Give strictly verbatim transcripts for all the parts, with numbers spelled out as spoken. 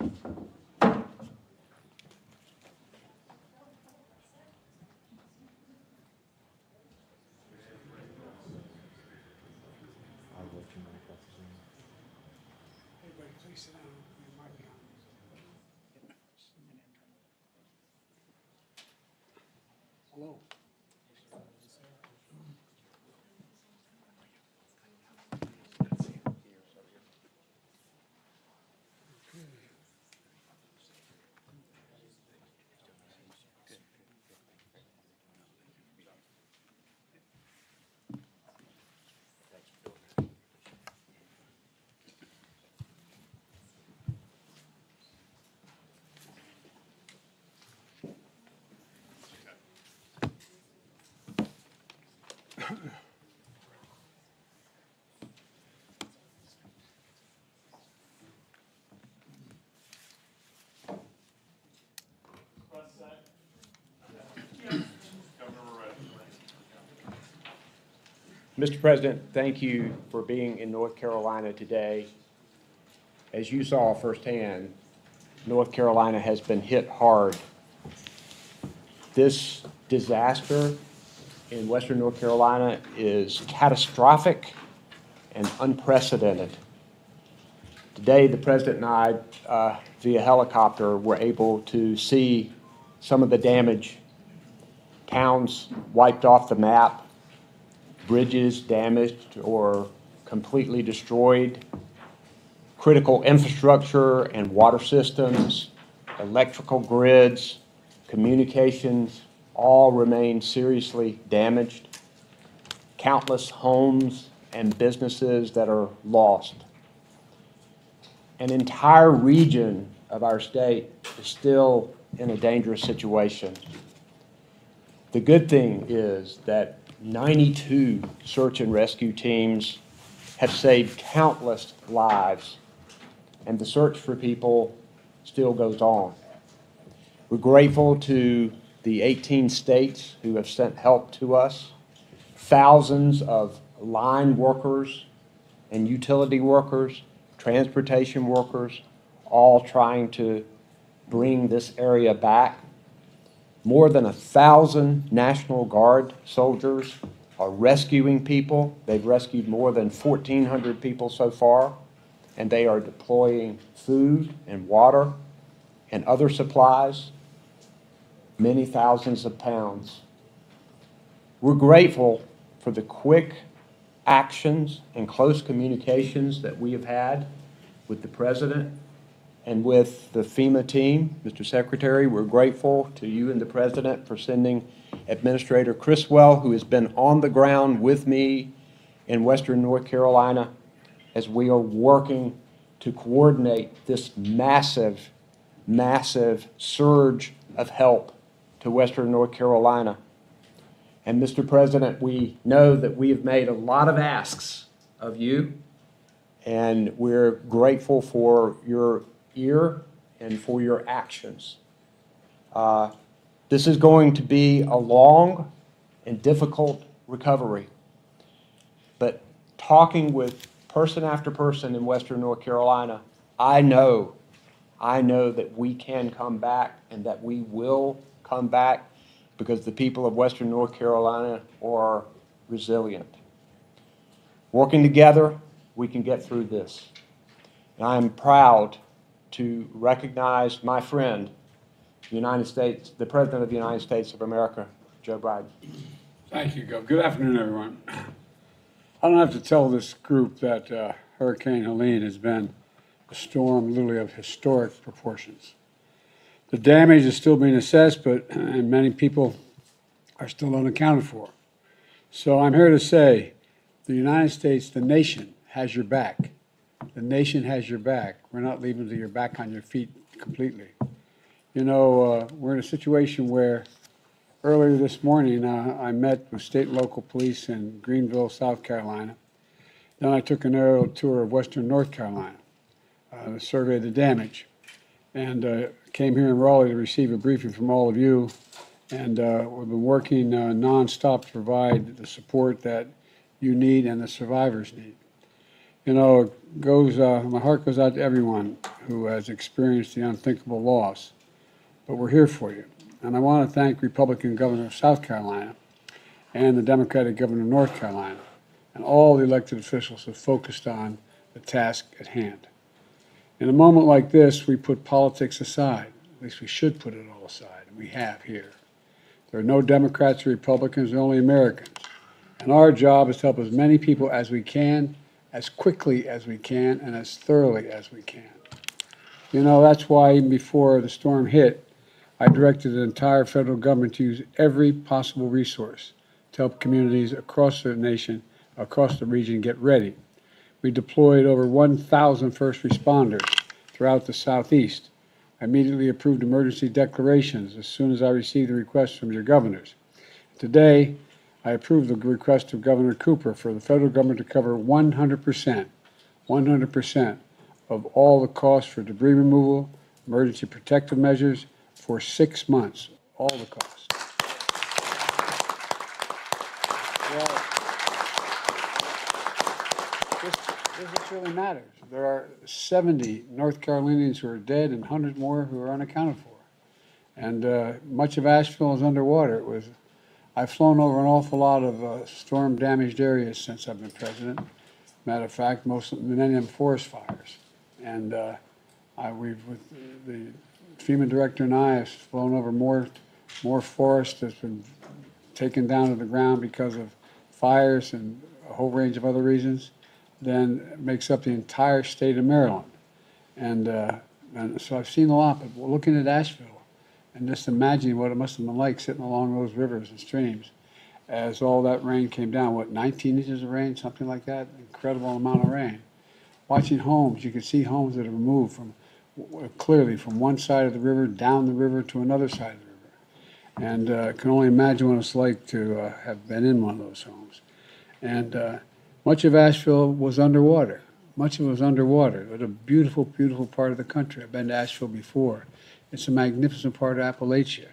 Hello. Mister President, thank you for being in North Carolina today. As you saw firsthand, North Carolina has been hit hard. This disaster in Western North Carolina is catastrophic and unprecedented. Today, the President and I, uh, via helicopter, were able to see some of the damage. Towns wiped off the map, bridges damaged or completely destroyed, critical infrastructure and water systems, electrical grids, communications, all remain seriously damaged. Countless homes and businesses that are lost. An entire region of our state is still in a dangerous situation. The good thing is that ninety-two search and rescue teams have saved countless lives, and the search for people still goes on. We're grateful to the eighteen states who have sent help to us, thousands of line workers and utility workers, transportation workers, all trying to bring this area back. More than a thousand National Guard soldiers are rescuing people. They've rescued more than fourteen hundred people so far, and they are deploying food and water and other supplies, many thousands of pounds. We're grateful for the quick actions and close communications that we have had with the President and with the FEMA team. Mister Secretary, we're grateful to you and the President for sending Administrator Criswell, who has been on the ground with me in Western North Carolina as we are working to coordinate this massive, massive surge of help to Western North Carolina. And Mister President, we know that we have made a lot of asks of you, and we're grateful for your ear and for your actions. Uh, this is going to be a long and difficult recovery, but talking with person after person in Western North Carolina, I know, I know that we can come back and that we will come back, because the people of Western North Carolina are resilient. Working together, we can get through this. And I am proud to recognize my friend, the United States, the President of the United States of America, Joe Biden. Thank you, Gov. Good afternoon, everyone. I don't have to tell this group that uh, Hurricane Helene has been a storm literally of historic proportions. The damage is still being assessed, but and many people are still unaccounted for. So I'm here to say the United States, the nation, has your back. The nation has your back. We're not leaving until you're back on your feet completely. You know, uh, we're in a situation where earlier this morning uh, I met with state and local police in Greenville, South Carolina. Then I took an aerial tour of western North Carolina, uh, to survey the damage, and uh, came here in Raleigh to receive a briefing from all of you. And uh, we've been working uh, nonstop to provide the support that you need and the survivors need. you know, it goes, uh, my heart goes out to everyone who has experienced the unthinkable loss, but we're here for you. And I want to thank Republican Governor of South Carolina and the Democratic Governor of North Carolina and all the elected officials who focused on the task at hand. In a moment like this, we put politics aside. At least we should put it all aside, and we have here. There are no Democrats or Republicans, only Americans. And our job is to help as many people as we can, as quickly as we can, and as thoroughly as we can. You know, that's why even before the storm hit, I directed the entire federal government to use every possible resource to help communities across the nation, across the region, get ready. We deployed over one thousand first responders throughout the Southeast. I immediately approved emergency declarations as soon as I received the requests from your governors. Today, I approved the request of Governor Cooper for the federal government to cover one hundred percent, one hundred percent of all the costs for debris removal, emergency protective measures for six months, all the costs. Well, this, this really matters. There are seventy North Carolinians who are dead and hundreds more who are unaccounted for. And uh, much of Asheville is underwater. It was, I've flown over an awful lot of uh, storm-damaged areas since I've been president. Matter of fact, most, many of them forest fires. And uh, I, we've, with the FEMA director and I, have flown over more, more forest that's been taken down to the ground because of fires and a whole range of other reasons than makes up the entire state of Maryland. And, uh, and so I've seen a lot, but looking at Asheville and just imagining what it must have been like sitting along those rivers and streams as all that rain came down, what, nineteen inches of rain, something like that? Incredible amount of rain. Watching homes, you could see homes that are moved from, clearly from one side of the river down the river to another side of the river. And I uh, can only imagine what it's like to uh, have been in one of those homes. And uh, much of Asheville was underwater. Much of it was underwater. It was a beautiful, beautiful part of the country. I've been to Asheville before. It's a magnificent part of Appalachia.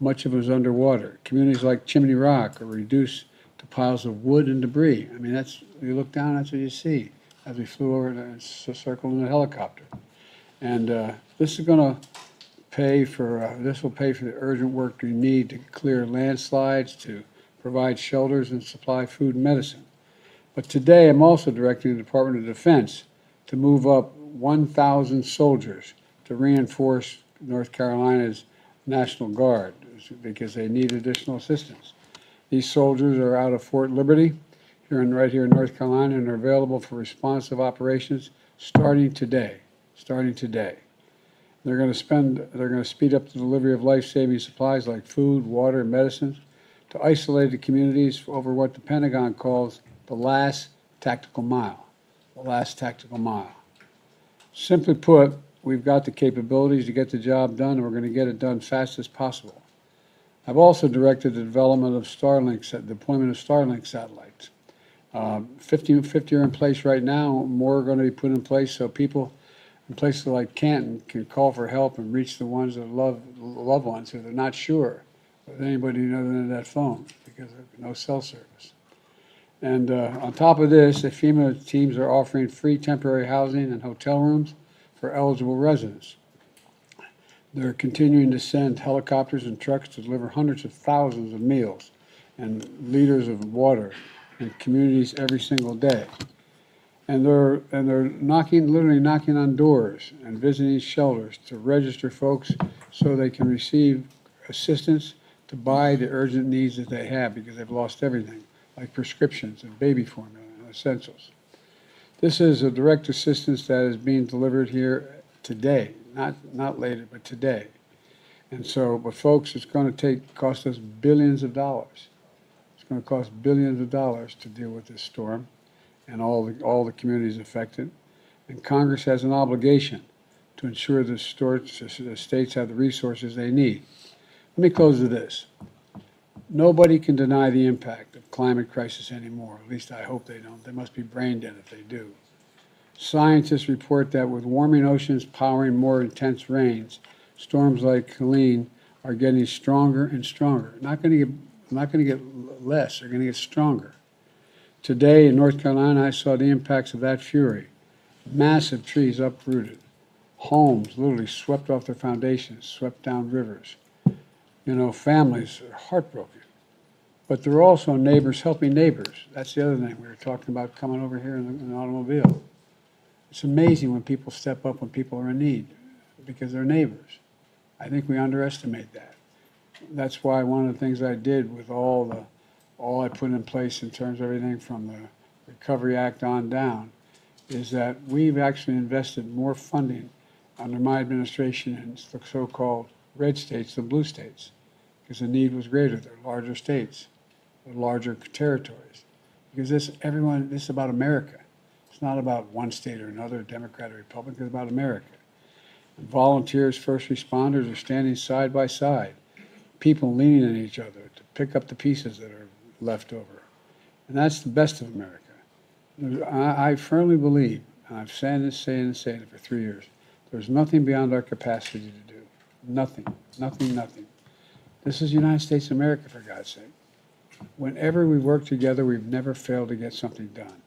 Much of it was underwater. Communities like Chimney Rock are reduced to piles of wood and debris. I mean, that's, you look down, that's what you see as we flew over and circled in a helicopter. And uh, this is going to pay for, uh, this will pay for the urgent work you need to clear landslides, to provide shelters and supply food and medicine. But today I'm also directing the Department of Defense to move up one thousand soldiers to reinforce North Carolina's National Guard because they need additional assistance. These soldiers are out of Fort Liberty, here in, right here in North Carolina, and are available for responsive operations starting today, starting today. They're going to spend, they're going to speed up the delivery of life-saving supplies like food, water, and medicines to isolated communities over what the Pentagon calls the last tactical mile, the last tactical mile. Simply put, we've got the capabilities to get the job done, and we're going to get it done fast as possible. I've also directed the development of Starlink, the deployment of Starlink satellites. Uh, fifty, fifty are in place right now, more are going to be put in place so people in places like Canton can call for help and reach the ones that love loved ones who they're not sure with anybody other than that phone because there's no cell service. And uh, on top of this, the FEMA teams are offering free temporary housing and hotel rooms for eligible residents. They're continuing to send helicopters and trucks to deliver hundreds of thousands of meals and liters of water in communities every single day. And they're, and they're knocking, literally knocking on doors and visiting shelters to register folks so they can receive assistance to buy the urgent needs that they have because they've lost everything, like prescriptions and baby formula and essentials. This is a direct assistance that is being delivered here today, not, not later, but today. And so, but folks, it's going to take, cost us billions of dollars. It's going to cost billions of dollars to deal with this storm and all the, all the communities affected. And Congress has an obligation to ensure the states have the resources they need. Let me close with this. Nobody can deny the impact of climate crisis anymore. At least I hope they don't. They must be brain dead if they do. Scientists report that with warming oceans powering more intense rains, storms like Helene are getting stronger and stronger. Not going to get, not going to get less. They're going to get stronger. Today in North Carolina, I saw the impacts of that fury. Massive trees uprooted, homes literally swept off their foundations, swept down rivers. You know, families are heartbroken. But there are also neighbors helping neighbors. That's the other thing we were talking about coming over here in, the, in an automobile. It's amazing when people step up when people are in need because they're neighbors. I think we underestimate that. That's why one of the things I did with all the, all I put in place in terms of everything from the Recovery Act on down is that we've actually invested more funding under my administration in the so-called red states than blue states because the need was greater. They're larger states, they're larger territories. Because this, everyone, this is about America. It's not about one state or another, Democrat or Republican, it's about America. And volunteers, first responders are standing side by side, people leaning on each other to pick up the pieces that are left over. And that's the best of America. I, I firmly believe, and I've said this, saying and saying it for three years, there's nothing beyond our capacity to do. Nothing, nothing, nothing. This is the United States of America, for God's sake. Whenever we work together, we've never failed to get something done.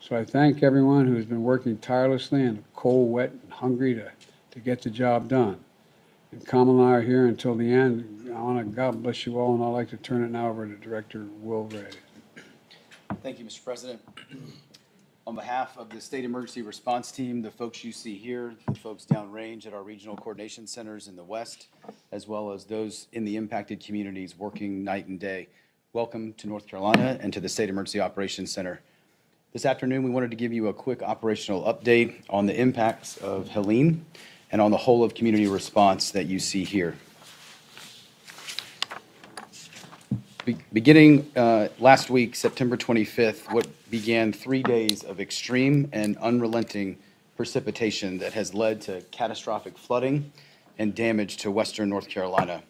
So I thank everyone who's been working tirelessly and cold, wet, and hungry to, to get the job done. And Kamal and I are here until the end. I want to God bless you all, and I'd like to turn it now over to Director Will Ray. Thank you, Mister President. On behalf of the State Emergency Response Team, the folks you see here, the folks downrange at our regional coordination centers in the West, as well as those in the impacted communities working night and day, welcome to North Carolina and to the State Emergency Operations Center. This afternoon, we wanted to give you a quick operational update on the impacts of Helene and on the whole of community response that you see here. Be beginning uh, last week, September twenty-fifth, what began three days of extreme and unrelenting precipitation that has led to catastrophic flooding and damage to western North Carolina.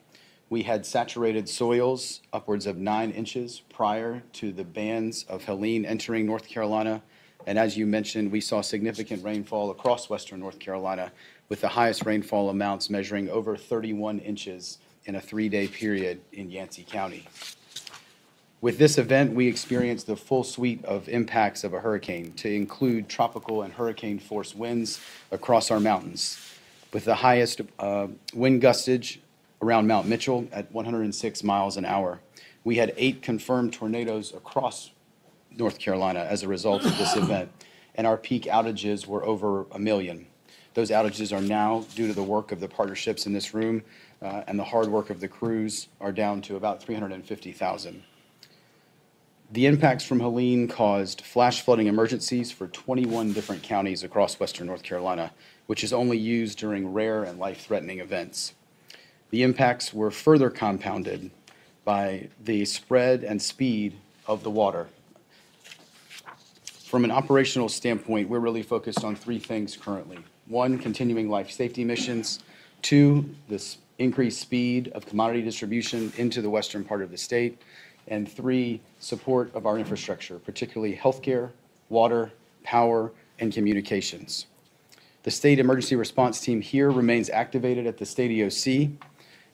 We had saturated soils upwards of nine inches prior to the bands of Helene entering North Carolina. And as you mentioned, we saw significant rainfall across western North Carolina, with the highest rainfall amounts measuring over thirty-one inches in a three-day period in Yancey County. With this event, we experienced the full suite of impacts of a hurricane, to include tropical and hurricane force winds across our mountains, with the highest uh, wind gustage around Mount Mitchell at one hundred six miles an hour. We had eight confirmed tornadoes across North Carolina as a result of this event, and our peak outages were over a million. Those outages are now, due to the work of the partnerships in this room uh, and the hard work of the crews, are down to about three hundred fifty thousand. The impacts from Helene caused flash flooding emergencies for twenty-one different counties across western North Carolina, which is only used during rare and life-threatening events. The impacts were further compounded by the spread and speed of the water. From an operational standpoint, we're really focused on three things currently. One, continuing life safety missions. Two, this increased speed of commodity distribution into the western part of the state. And three, support of our infrastructure, particularly healthcare, water, power, and communications. The State Emergency Response Team here remains activated at the State E O C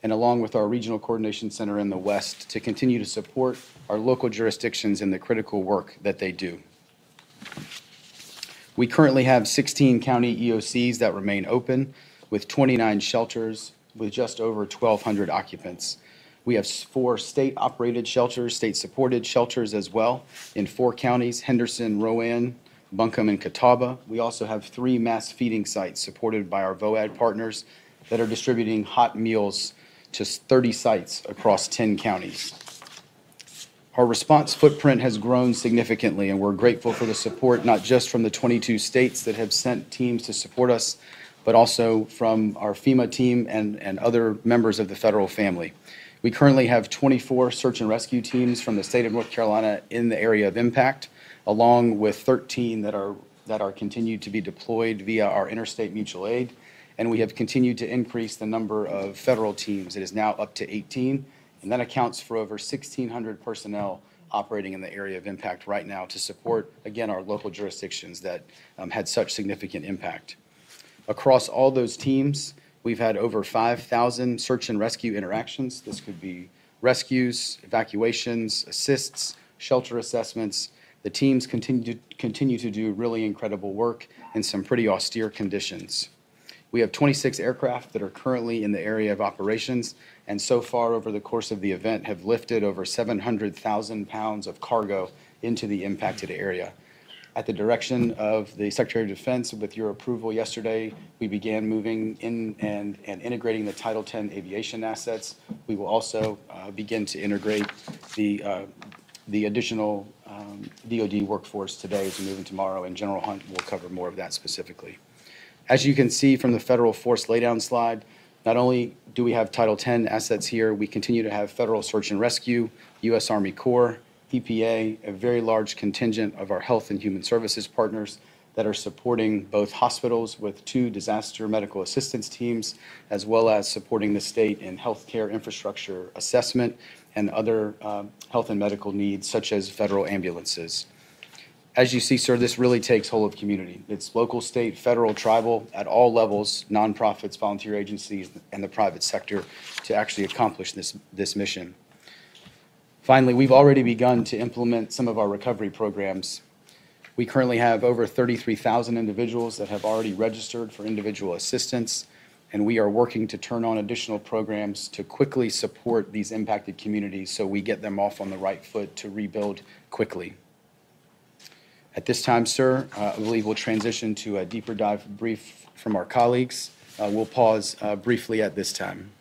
and along with our Regional Coordination Center in the West to continue to support our local jurisdictions in the critical work that they do. We currently have sixteen county E O Cs that remain open, with twenty-nine shelters with just over twelve hundred occupants. We have four state-operated shelters, state-supported shelters as well, in four counties, Henderson, Rowan, Buncombe, and Catawba. We also have three mass feeding sites supported by our V O A D partners that are distributing hot meals to thirty sites across ten counties. Our response footprint has grown significantly, and we're grateful for the support, not just from the twenty-two states that have sent teams to support us, but also from our FEMA team and, and other members of the federal family. We currently have twenty-four search and rescue teams from the state of North Carolina in the area of impact, along with thirteen that are, that are continued to be deployed via our interstate mutual aid. And we have continued to increase the number of federal teams. It is now up to eighteen. And that accounts for over sixteen hundred personnel operating in the area of impact right now to support, again, our local jurisdictions that um, had such significant impact. Across all those teams, we've had over five thousand search and rescue interactions. This could be rescues, evacuations, assists, shelter assessments, The teams continue to, continue to do really incredible work in some pretty austere conditions. We have twenty-six aircraft that are currently in the area of operations, and so far over the course of the event have lifted over seven hundred thousand pounds of cargo into the impacted area. At the direction of the Secretary of Defense, with your approval yesterday, we began moving in and, and integrating the Title ten aviation assets. We will also uh, begin to integrate the, uh, the additional um, D O D workforce today as we move in tomorrow, and General Hunt will cover more of that specifically. As you can see from the federal force laydown slide, not only do we have Title ten assets here, we continue to have Federal Search and Rescue, U S Army Corps, E P A, a very large contingent of our health and human services partners that are supporting both hospitals with two disaster medical assistance teams, as well as supporting the state in healthcare infrastructure assessment and other uh, health and medical needs, such as federal ambulances. As you see, sir, this really takes whole of community. It's local, state, federal, tribal, at all levels, nonprofits, volunteer agencies, and the private sector to actually accomplish this, this mission. Finally, we've already begun to implement some of our recovery programs. We currently have over thirty-three thousand individuals that have already registered for individual assistance, and we are working to turn on additional programs to quickly support these impacted communities so we get them off on the right foot to rebuild quickly. At this time, sir, uh, I believe we'll transition to a deeper dive brief from our colleagues. Uh, we'll pause uh, briefly at this time.